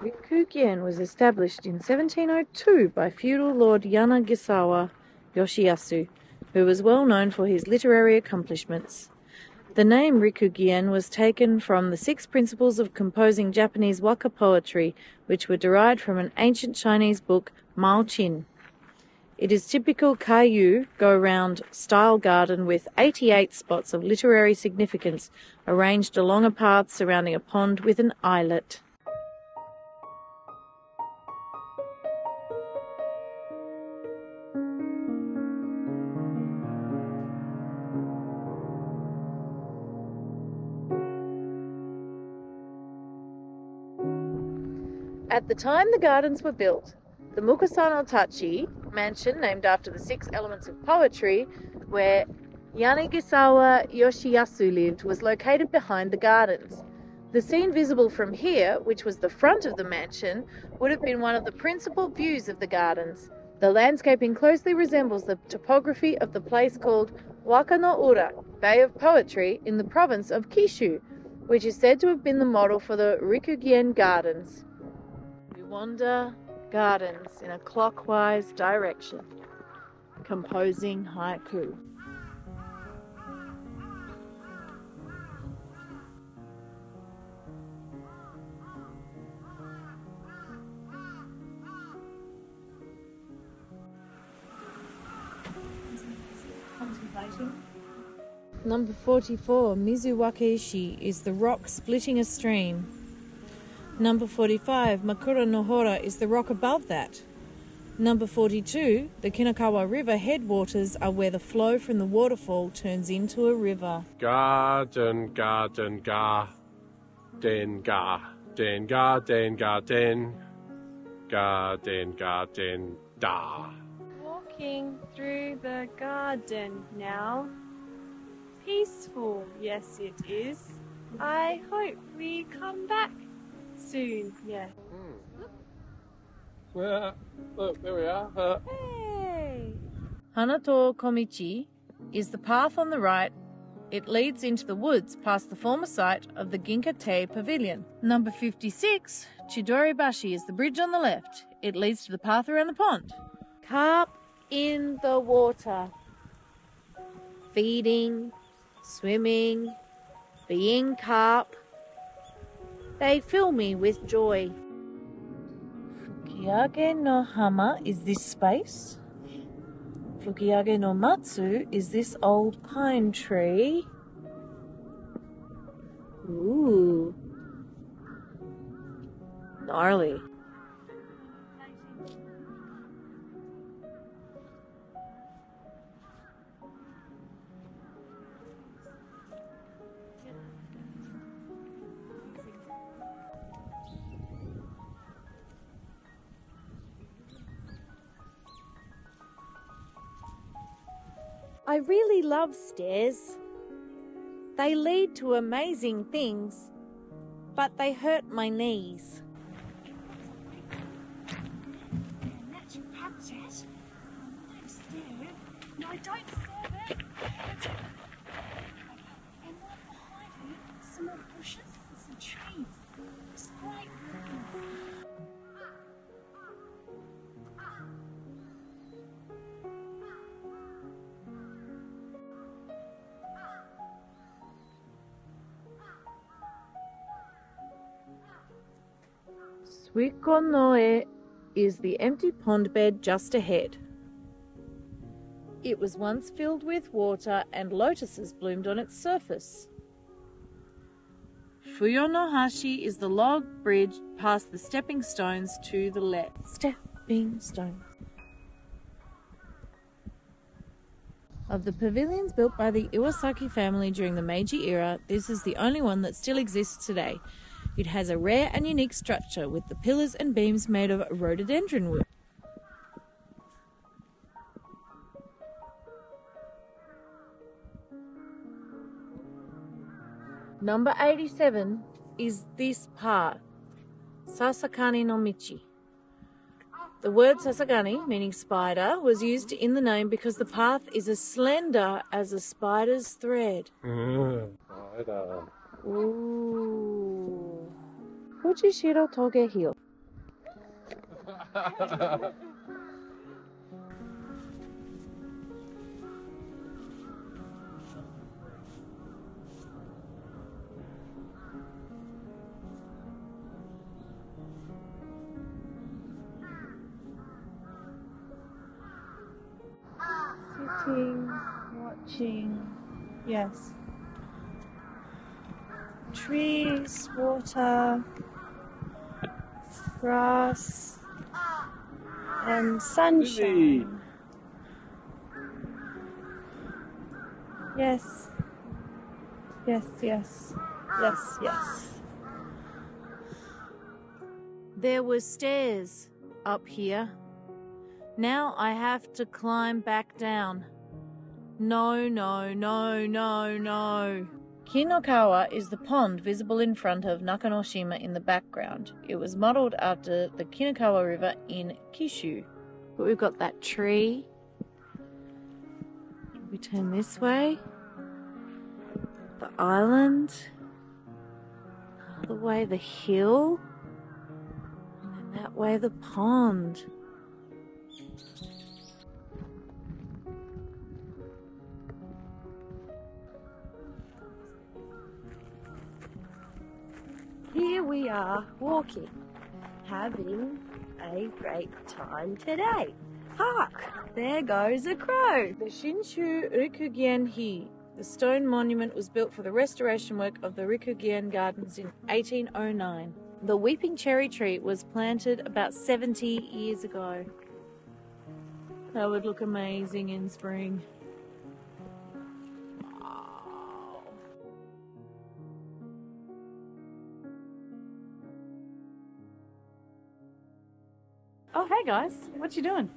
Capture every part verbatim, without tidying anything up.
Rikugien was established in seventeen oh two by feudal lord Yanagisawa Yoshiyasu, who was well known for his literary accomplishments. The name Rikugien was taken from the six principles of composing Japanese waka poetry, which were derived from an ancient Chinese book, Maojin. It is typical Kaiyu go-round style garden with eighty-eight spots of literary significance arranged along a path surrounding a pond with an islet. At the time the gardens were built, the Mukusanotachi mansion, named after the six elements of poetry, where Yanagisawa Yoshiyasu lived, was located behind the gardens. The scene visible from here, which was the front of the mansion, would have been one of the principal views of the gardens. The landscaping closely resembles the topography of the place called Wakanoura Bay of Poetry in the province of Kishu, which is said to have been the model for the Rikugien gardens. We wander gardens in a clockwise direction, composing haiku. Number forty-four, Mizuwakeishi, is the rock splitting a stream. Number forty-five, Makura no Hora, is the rock above that. Number forty-two, the Kinokawa River headwaters are where the flow from the waterfall turns into a river. Garden, garden, ga, den, ga, den, ga, den, ga, den, ga, den, ga, den, da. Walking through the garden now. Peaceful, yes it is. I hope we come back soon, yeah. Mm. Well, look, there we are. Uh. Hey! Hanato Komichi is the path on the right. It leads into the woods past the former site of the Ginkate Pavilion. Number fifty-six, Chidori Bashi, is the bridge on the left. It leads to the path around the pond. Carp in the water. Feeding, swimming, being carp. They fill me with joy. Fukiage no hama is this space. Fukiage no matsu is this old pine tree. Ooh. Gnarly. I really love stairs. They lead to amazing things, but they hurt my knees. No, I don't serve it. And right behind me, some more bushes and some trees. It's great looking. Kikonoe is the empty pond bed just ahead. It was once filled with water and lotuses bloomed on its surface. Fuyonohashi is the log bridge past the stepping stones to the left. Stepping stones. Of the pavilions built by the Iwasaki family during the Meiji era, this is the only one that still exists today. It has a rare and unique structure with the pillars and beams made of rhododendron wood. Number eighty-seven is this path, Sasakani no Michi. The word Sasakani, meaning spider, was used in the name because the path is as slender as a spider's thread. Mm, spider. Ooh. Fujishiro Toge Hill. Sitting, watching, yes. Trees, water, grass, and sunshine. Yes, yes, yes, yes, yes. There were stairs up here. Now I have to climb back down. No, no, no, no, no. Kinokawa is the pond visible in front of Nakanoshima in the background. It was modelled after the Kinokawa River in Kishu. But we've got that tree. We turn this way. The island. The way the hill. And then that way the pond. Here we are walking, having a great time today. Hark! There goes a crow! The Shinshu Rikugien Hi. The stone monument was built for the restoration work of the Rikugien Gardens in eighteen oh nine. The weeping cherry tree was planted about seventy years ago. That would look amazing in spring. Oh, hey guys, what you doing?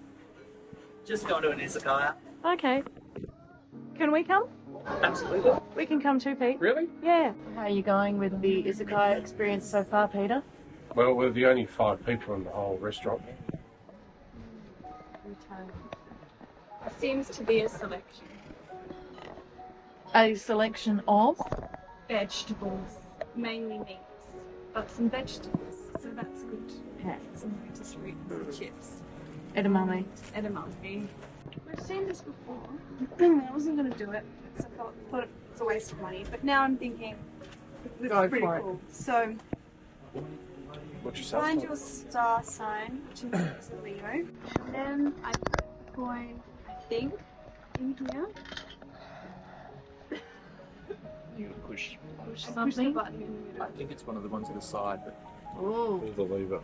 Just going to an izakaya. Okay. Can we come? Absolutely. We can come too, Pete. Really? Yeah. How are you going with the izakaya experience so far, Peter? Well, we're the only five people in the whole restaurant. It seems to be a selection. A selection of? Vegetables. Mainly meats, but some vegetables. So that's good. Yeah. Some rotisserie chips. Edamame. Edamame. I've seen this before. I wasn't going to do it. So I thought, thought it was a waste of money. But now I'm thinking, this Go is pretty cool. It. So, What's your find your star sign, which is a Leo. And then I put the coin, I think, in here. You push. Push something. Push the button in the middle. I think it's one of the ones on the side, but. Oh. Pull the lever.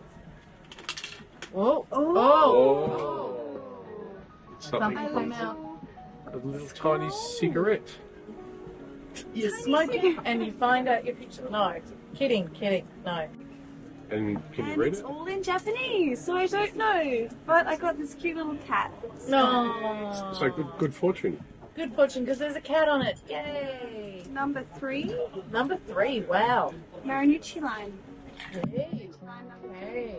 Oh. Oh. Oh. Something came out. A little tiny cigarette. You smoke it and you find out if you should. No. Kidding, kidding, no. And can you read it? It's all in Japanese, so I don't know. But I got this cute little cat. No. So good, good fortune. Good fortune, because there's a cat on it. Yay. Number three. Number three, wow. Marunouchi line. Hey. Hey.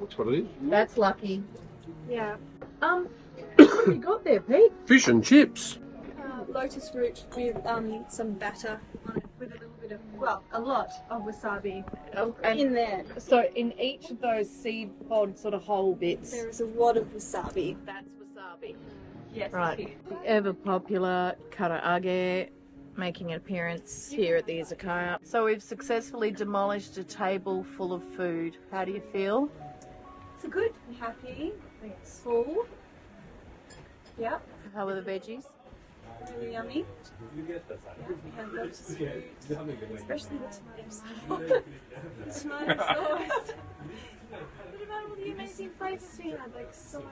That's what it is. That's lucky. Yeah. Um, what have you got there, Pete? Fish and chips. Uh, lotus root with um some batter on it with a little bit of, well, a lot of wasabi and in there. So in each of those seed pod sort of whole bits. There is a wad of wasabi. That's wasabi. Yes. Right. The ever popular karaage. Making an appearance here at the izakaya. So we've successfully demolished a table full of food. How do you feel? It's good. I'm happy. It's full. Yep. How were the veggies? Really yummy. Yeah, I love food. Especially the tomato sauce. The tomato sauce. What about all the amazing flavours we had, like soy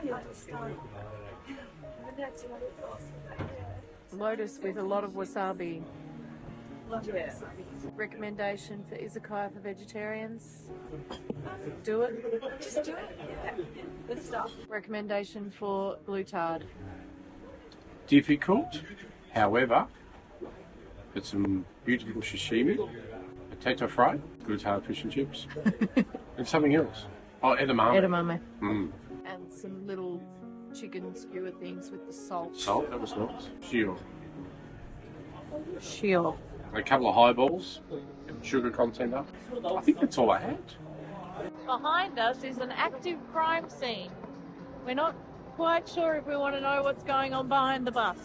and like stuff? And that tomato sauce. Lotus with a lot of wasabi. Love it. Recommendation for izakaya for vegetarians? Do it. Just do it. Yeah. Good stuff. Recommendation for glutard? Difficult. However, it's some beautiful sashimi, potato fry, glutard fish and chips, and something else. Oh, edamame. Edamame. Mm. And some little chicken skewer things with the salt. Salt, that was nice. Shio. Shio. A couple of highballs, sugar content up. I think that's all I had. behind us is an active crime scene. We're not quite sure if we want to know what's going on behind the bus.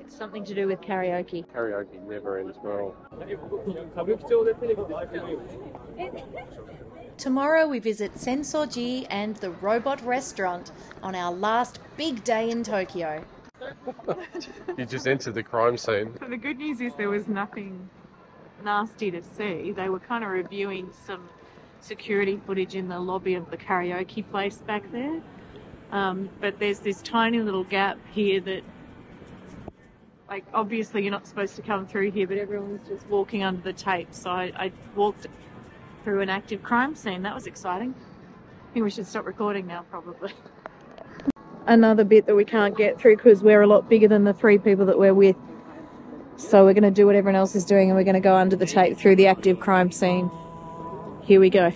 It's something to do with karaoke. Karaoke never ends well. Tomorrow we visit Senso-ji and the robot restaurant on our last big day in Tokyo. You just entered the crime scene. So the good news is there was nothing nasty to see. They were kind of reviewing some security footage in the lobby of the karaoke place back there. Um, but there's this tiny little gap here that, like, obviously you're not supposed to come through here, but everyone's just walking under the tape. So I, I walked through an active crime scene. That was exciting. I think we should stop recording now, probably. Another bit that we can't get through because we're a lot bigger than the three people that we're with. So we're going to do what everyone else is doing and we're going to go under the tape through the active crime scene. Here we go.